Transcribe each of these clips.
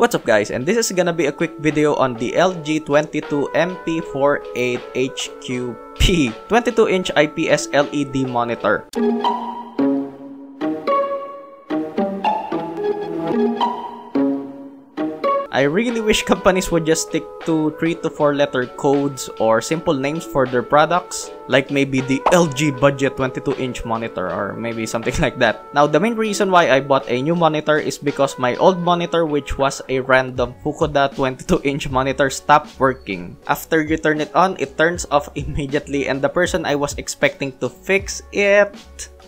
What's up guys, and this is gonna be a quick video on the LG 22MP48HQP 22-inch IPS LED monitor. I really wish companies would just stick to 3 to 4 letter codes or simple names for their products, like maybe the LG budget 22-inch monitor or maybe something like that. Now, the main reason why I bought a new monitor is because my old monitor, which was a random Fukuda 22-inch monitor, stopped working. After you turn it on, it turns off immediately, and the person I was expecting to fix it,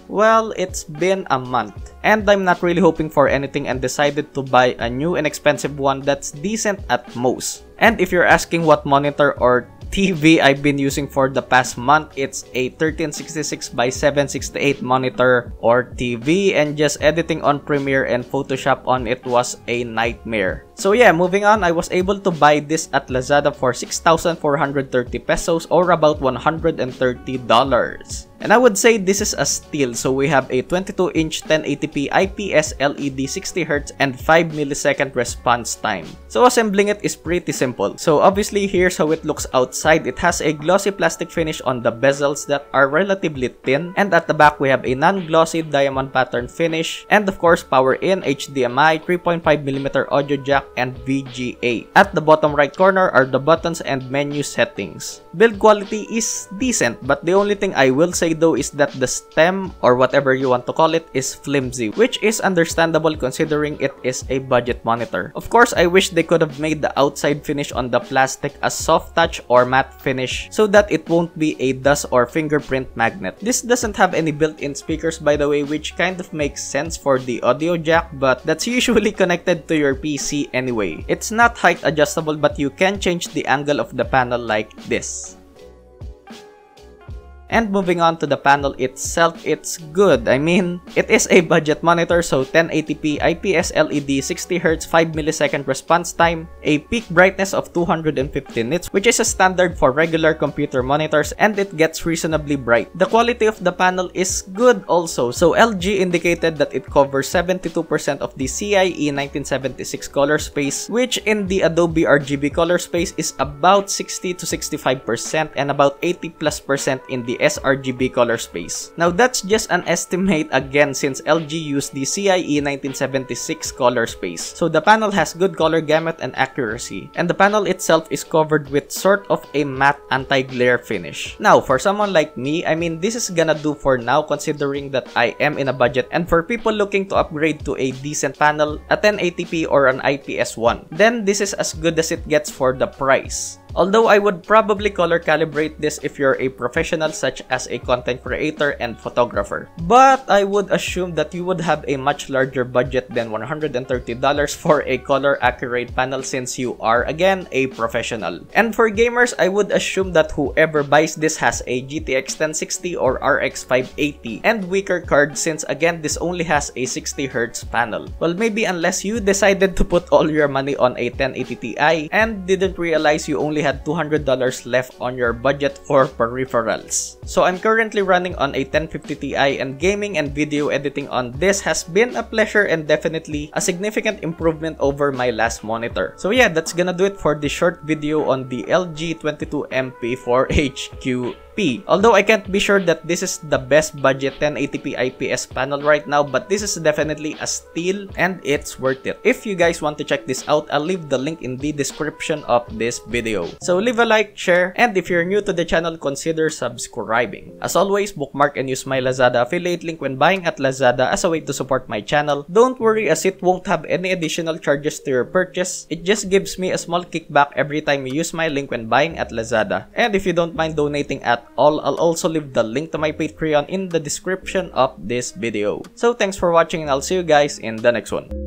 well, it's been a month, and I'm not really hoping for anything and decided to buy a new and expensive one that's decent at most. And if you're asking what monitor or TV I've been using for the past month, it's a 1366x768 monitor or TV, and just editing on Premiere and Photoshop on it was a nightmare. So yeah, moving on, I was able to buy this at Lazada for 6,430 pesos or about $130. And I would say this is a steal. So we have a 22-inch 1080p IPS LED 60Hz and 5 millisecond response time. So assembling it is pretty simple. So obviously here's how it looks outside. It has a glossy plastic finish on the bezels that are relatively thin, and at the back we have a non-glossy diamond pattern finish, and of course power in, HDMI, 3.5mm audio jack, and VGA. At the bottom right corner are the buttons and menu settings. Build quality is decent, but the only thing I will say though is that the stem, or whatever you want to call it, is flimsy, which is understandable considering it is a budget monitor. Of course, I wish they could have made the outside finish on the plastic a soft touch or matte finish so that it won't be a dust or fingerprint magnet. This doesn't have any built-in speakers, by the way, which kind of makes sense for the audio jack, but that's usually connected to your PC anyway. It's not height adjustable, but you can change the angle of the panel like this. And moving on to the panel itself, it's good. I mean, it is a budget monitor, so 1080p IPS LED 60Hz 5 millisecond response time, a peak brightness of 250 nits, which is a standard for regular computer monitors, and it gets reasonably bright. The quality of the panel is good also. So LG indicated that it covers 72% of the CIE 1976 color space, which in the Adobe RGB color space is about 60 to 65% and about 80+% in the sRGB color space. Now that's just an estimate again, since LG used the CIE 1976 color space. So the panel has good color gamut and accuracy, and the panel itself is covered with sort of a matte anti-glare finish. Now for someone like me, I mean, this is gonna do for now considering that I am in a budget, and for people looking to upgrade to a decent panel, a 1080p or an IPS one, then this is as good as it gets for the price. Although I would probably color calibrate this if you're a professional such as a content creator and photographer. But I would assume that you would have a much larger budget than $130 for a color accurate panel, since you are, again, a professional. And for gamers, I would assume that whoever buys this has a GTX 1060 or RX 580 and weaker card, since again, this only has a 60Hz panel. Well, maybe unless you decided to put all your money on a 1080 Ti and didn't realize you only had $200 left on your budget for peripherals. So I'm currently running on a 1050 Ti, and gaming and video editing on this has been a pleasure and definitely a significant improvement over my last monitor. So yeah, that's gonna do it for this short video on the LG 22MP48HQP. Although I can't be sure that this is the best budget 1080p IPS panel right now, but this is definitely a steal and it's worth it. If you guys want to check this out, I'll leave the link in the description of this video. So leave a like, share, and if you're new to the channel, consider subscribing. As always, bookmark and use my Lazada affiliate link when buying at Lazada as a way to support my channel. Don't worry, as it won't have any additional charges to your purchase. It just gives me a small kickback every time you use my link when buying at Lazada. And if you don't mind donating at all, I'll also leave the link to my Patreon in the description of this video. So thanks for watching, and I'll see you guys in the next one.